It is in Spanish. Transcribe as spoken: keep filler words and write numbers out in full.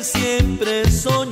Siempre soñé.